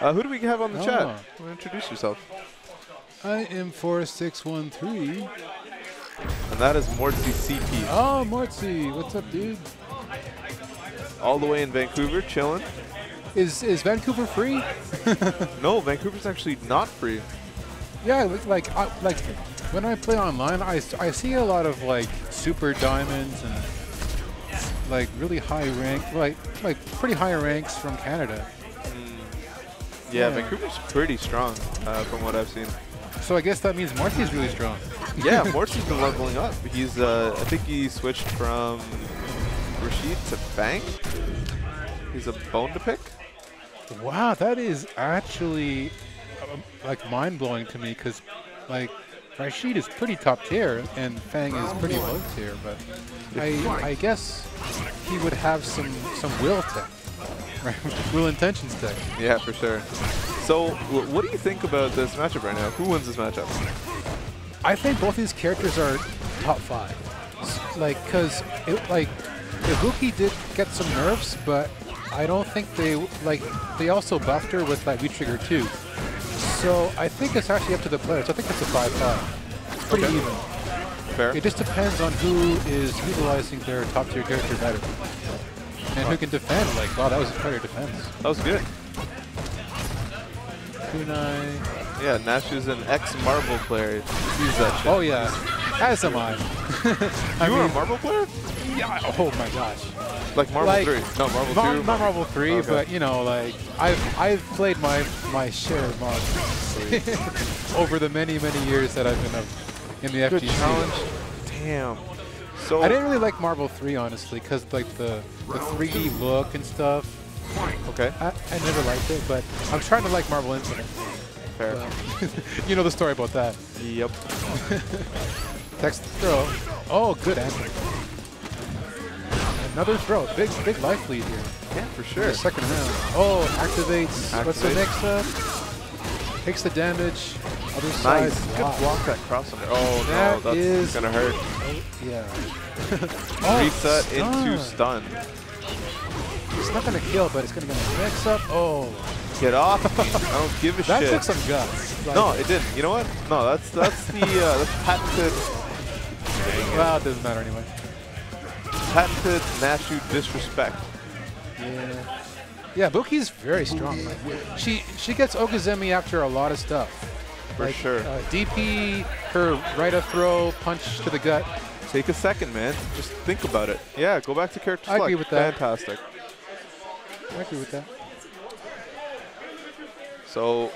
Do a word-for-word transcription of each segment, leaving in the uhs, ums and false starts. Uh, who do we have on the oh. chat? Introduce yourself. I am four six one three. And that is Morty C P. Oh, Morty. What's up, dude? All the way in Vancouver, chilling. Is is Vancouver free? No, Vancouver's actually not free. Yeah, like I, like when I play online, I, I see a lot of like super diamonds and like really high rank, like like pretty high ranks from Canada. Mm. Yeah, yeah, Vancouver's pretty strong uh, from what I've seen. So I guess that means Morty's really strong. Yeah, Morty's been leveling up. He's uh, I think he switched from Rashid to Fang. He's a bone to pick. Wow, that is actually um, like mind-blowing to me, because like Rashid is pretty top tier and Fang is pretty low tier, but I, I guess he would have some some will tech, right? Will intentions tech. Yeah, for sure. So w what do you think about this matchup right now? Who wins this matchup? I think both these characters are top five, like because it like Ibuki did get some nerfs, but I don't think they, like, they also buffed her with, like, V Trigger two. So I think it's actually up to the players. I think it's a five five. It's pretty okay. even. Fair. It just depends on who is utilizing their top-tier character better. And wow. who can defend. Like, wow, that was a better defense. That was good. Kunai. Yeah, Nashu's an ex-Marvel player. Use that shit. Oh, yeah. As am I. You were a Marvel player? Yeah. Oh, my gosh. Like Marvel like, three, no Marvel Mar two. Not Marvel three, okay. But you know, like I've I've played my my share of mods over the many many years that I've been up in the Good F G C. Challenge. Damn. So I didn't really like Marvel three honestly, because like the the three D look and stuff. Okay. I, I never liked it, but I'm trying to like Marvel Infinite. Fair. You know the story about that. Yep. Text throw. Oh, good answer. Another throw, big big life lead here. Yeah, for sure. In the second round. Oh, activates. Activate. What's the next up? Takes the damage. Other nice. Side. Good wow. block that crossover. Oh that no, that's gonna hurt. Yeah. Oh, reset stun. Into stun. It's not gonna kill, but it's gonna go next up. Oh. Get off! I don't give a that shit. That took some guts. Like, no, it didn't. You know what? No, that's that's the uh, that's patented. Well, it doesn't matter anyway. Patented Nashu disrespect. Yeah. Yeah, Buki's very strong. Like, she she gets Okizeme after a lot of stuff. For like, sure. Uh, D P, her right up throw, punch to the gut. Take a second, man. Just think about it. Yeah, go back to character select. I agree with that. Fantastic. I agree with that. So,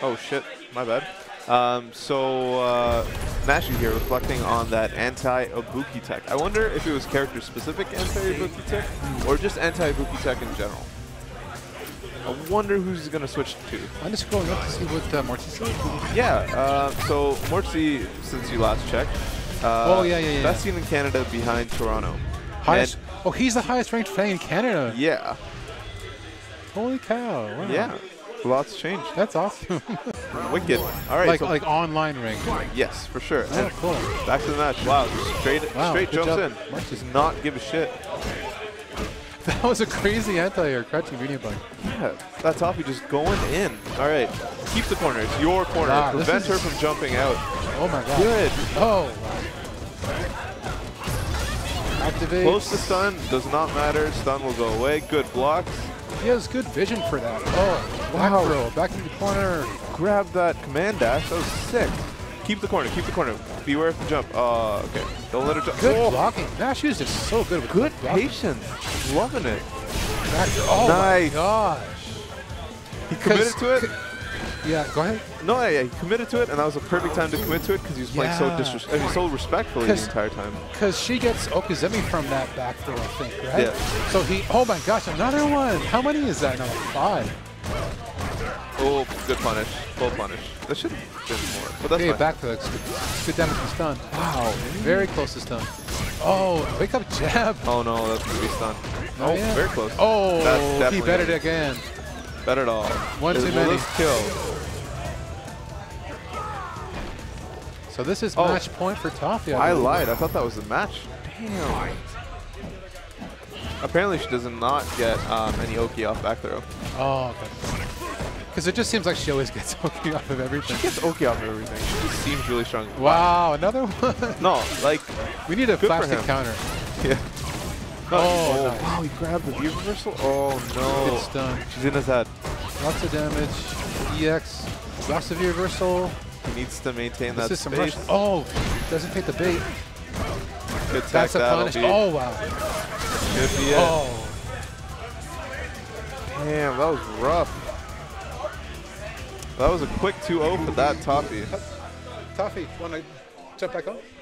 oh shit, my bad. Um, so, uh, Nashu here reflecting on that anti-Ibuki tech. I wonder if it was character-specific anti-Ibuki tech or just anti-Ibuki tech in general. I wonder who's going to switch to. I'm just scrolling up to see what uh, Morty said. Yeah, uh, so Morty, since you last checked, uh, oh, yeah, yeah, yeah, best yeah. team in Canada behind Toronto. Highest, and oh, he's the highest ranked fan in Canada. Yeah. Holy cow. Wow. Yeah. Lots changed. That's awesome. Wicked. All right. Like so like online ring. Yes, for sure. Oh, and cool. Back to the match. Wow. Straight wow, straight jumps job. in. Mark does not give a shit. That was a crazy anti-air crouching medium bug. Yeah. That Toffee just going in. All right. Keep the corner. It's your corner. Wow, prevent her from jumping out. Oh my god. Good. Oh. Wow. Activate. Close to stun. Does not matter. Stun will go away. Good blocks. He has good vision for that. Oh, wow. Back throw, back in the corner. Grab that command dash. That was sick. Keep the corner, keep the corner. Beware of the jump. Oh, uh, okay. Don't let her jump. Good oh. blocking. Nash is just so good with Good patience. Blocking. Loving it. That, oh, nice. My gosh. He committed to it. Yeah, go ahead. No, yeah, yeah, he committed to it, and that was a perfect time to commit to it because he was playing yeah. so disres uh, so respectfully the entire time. Because she gets Okizeme from that back throw, I think, right? Yeah. So he, oh my gosh, another one. How many is that now? Five. Oh, good punish. Full punish. That should have been more, but that's okay, fine. Back throw. It's good. It's good damage from stun. Wow, very close to stun. Oh, wake up jab. Oh no, that's going to be stun. Oh, oh yeah. very close. Oh, that's he bet it again. Bet it all. One too many. Kill. So this is oh. match point for Toffee. I, I lied. I thought that was the match. Damn. Apparently she does not get um, any Oki off back throw. Oh, okay. Because it just seems like she always gets Oki off of everything. She gets Oki off of everything. She just seems really strong. Wow, another one? No, like... We need a plastic counter. Yeah. No, oh, oh nice. Wow, he grabbed the view reversal? Oh, no. It's done. She's in his head. Lots of damage. E X. Lots of view reversal. He needs to maintain this that space. Some oh, doesn't take the bait. Good tech. That's a punish. Be. Oh, wow. Could be it. Oh. Damn, that was rough. That was a quick two oh for that Toffee. Toffee, want to jump back on?